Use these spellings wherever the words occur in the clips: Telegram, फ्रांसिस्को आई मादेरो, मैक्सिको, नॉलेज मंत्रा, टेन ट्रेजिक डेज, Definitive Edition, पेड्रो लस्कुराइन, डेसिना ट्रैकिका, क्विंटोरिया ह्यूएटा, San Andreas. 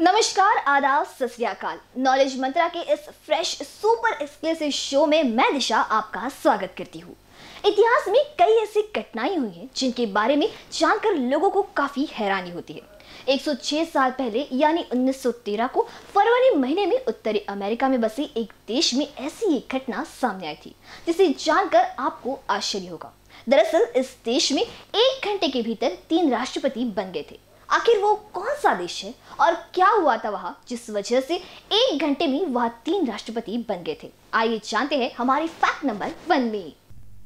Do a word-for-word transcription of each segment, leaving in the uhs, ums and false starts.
नमस्कार, आदाब, सत श्री अकाल। नॉलेज मंत्रा के इस फ्रेश सुपर एक्सक्लूसिव शो में मैं दिशा आपका स्वागत करती हूँ। इतिहास में कई ऐसी घटनाएं हुई हैं जिनके बारे में जानकर लोगों को काफ़ी हैरानी होती है। एक सौ छह साल पहले यानी उन्नीस सौ तेरह को फरवरी महीने में उत्तरी अमेरिका में बसे एक देश में ऐसी एक घटना सामने आई थी जिसे जानकर आपको आश्चर्य होगा। दरअसल इस देश में एक घंटे के भीतर तीन राष्ट्रपति बन गए थे। आखिर वो कौन सा देश है और क्या हुआ था वहाँ, जिस वजह से एक घंटे में वहाँ तीन राष्ट्रपति बन गए थे? आइए जानते हैं हमारे फैक्ट नंबर वन में।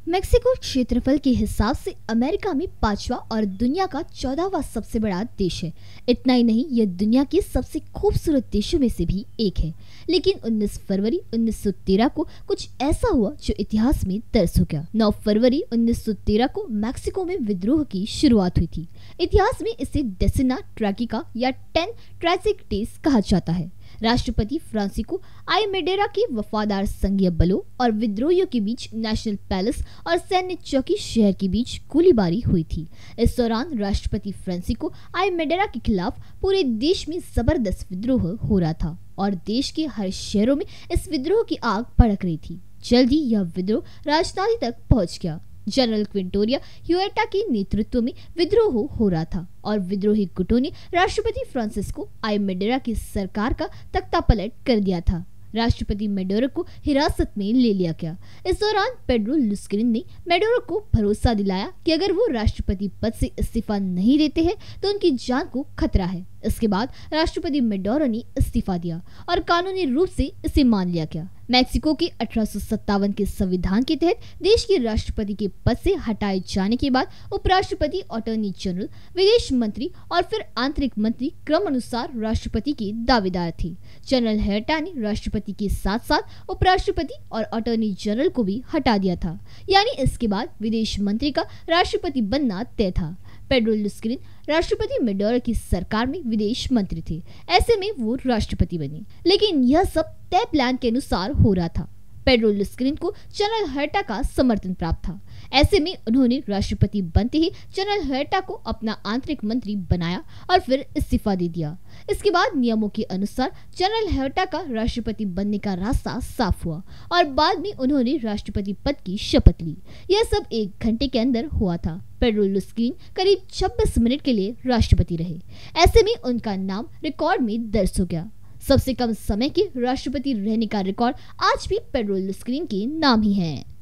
मैक्सिको क्षेत्रफल के हिसाब से अमेरिका में पांचवा और दुनिया का चौदहवां सबसे बड़ा देश है। इतना ही नहीं, यह दुनिया के सबसे खूबसूरत देशों में से भी एक है। लेकिन उन्नीस फरवरी उन्नीस सौ तेरह को कुछ ऐसा हुआ जो इतिहास में दर्ज हो गया। नौ फरवरी उन्नीस सौ तेरह को मैक्सिको में विद्रोह की शुरुआत हुई थी। इतिहास में इसे डेसिना ट्रैकिका या टेन ट्रेजिक डेज कहा जाता है। राष्ट्रपति फ्रांसिस्को आई मादेरो के वफादार संघीय बलों और विद्रोहियों के बीच नेशनल पैलेस और सैन्य चौकी शहर के बीच गोलीबारी हुई थी। इस दौरान राष्ट्रपति फ्रांसिस्को आई मादेरो के खिलाफ पूरे देश में जबरदस्त विद्रोह हो रहा था और देश के हर शहरों में इस विद्रोह की आग भड़क रही थी। जल्द ही यह विद्रोह राजधानी तक पहुँच गया। जनरल क्विंटोरिया ह्यूएटा के नेतृत्व में विद्रोह हो, हो रहा था और विद्रोही गुटों ने राष्ट्रपति फ्रांसिस्को आई मादेरो की सरकार का तख्तापलट कर दिया था। राष्ट्रपति मादेरो को हिरासत में ले लिया गया। इस दौरान पेड्रो लस्कुराइन ने मादेरो को भरोसा दिलाया कि अगर वो राष्ट्रपति पद से इस्तीफा नहीं देते हैं तो उनकी जान को खतरा है। इसके बाद राष्ट्रपति मादेरो ने इस्तीफा दिया और कानूनी रूप से इसे मान लिया गया। मैक्सिको के अठारह सौ सत्तावन के संविधान के तहत देश के राष्ट्रपति के पद से हटाए जाने के बाद उपराष्ट्रपति, अटॉर्नी जनरल, विदेश मंत्री और फिर आंतरिक मंत्री क्रम अनुसार राष्ट्रपति के दावेदार थे। जनरल हेरटा ने राष्ट्रपति के साथ साथ उपराष्ट्रपति और अटॉर्नी जनरल को भी हटा दिया था, यानी इसके बाद विदेश मंत्री का राष्ट्रपति बनना तय था। पेड्रो लस्कुराइन राष्ट्रपति मादेरो की सरकार में विदेश मंत्री थे, ऐसे में वो राष्ट्रपति बने। लेकिन यह सब तय प्लान के अनुसार हो रहा था। पेड्रो लस्कुराइन को जनरल हेरटा का समर्थन प्राप्त था, ऐसे में उन्होंने राष्ट्रपति बनते ही जनरल हेरटा को अपना आंतरिक मंत्री बनाया और फिर इस्तीफा दे दिया। इसके बाद नियमों के अनुसार जनरल हेरटा का राष्ट्रपति बनने का रास्ता साफ हुआ और बाद में उन्होंने राष्ट्रपति पद की शपथ ली। यह सब एक घंटे के अंदर हुआ था। पेड्रो लस्कुराइन करीब छब्बीस मिनट के लिए राष्ट्रपति रहे, ऐसे में उनका नाम रिकॉर्ड में दर्ज हो गया। सबसे कम समय के राष्ट्रपति रहने का रिकॉर्ड आज भी पेड्रो लस्कुराइन के नाम ही है।